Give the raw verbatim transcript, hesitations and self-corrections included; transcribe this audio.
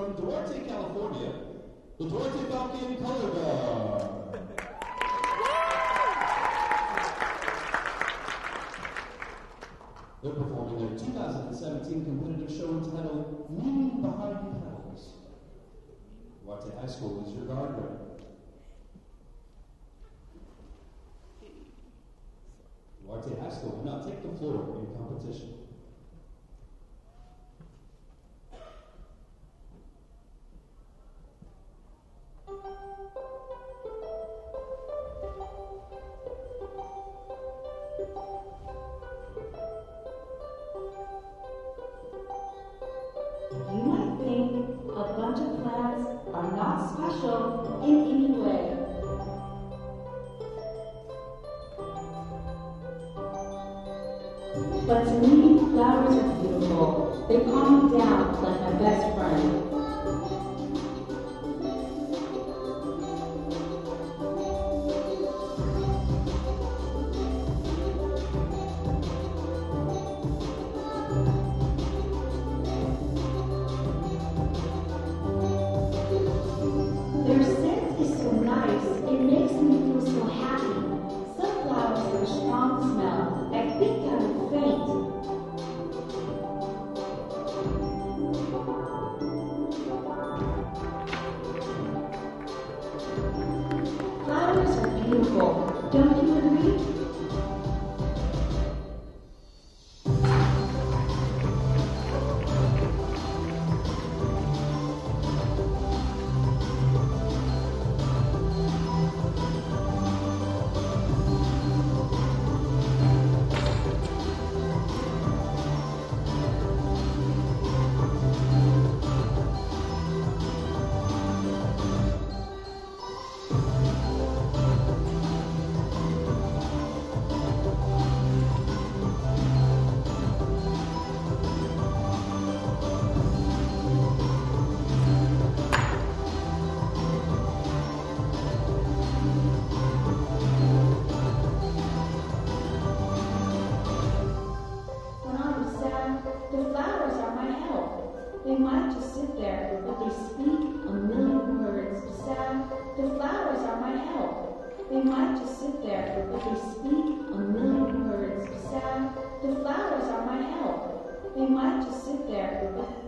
From Duarte, California, the Duarte Falcon Color Guard. They're performing their two thousand seventeen competitive show entitled Meaning Behind Petals. Duarte High School is your guard rep. Duarte High School will now take the floor in competition. You might think a bunch of plants are not special in any way. But to me, flowers are beautiful. They calm me down like my best friend. Don't you agree? They might just sit there, but they speak a million words. Sad, the flowers are my help. They might just sit there, but they speak a million words. Sad, the flowers are my help. They might just sit there, but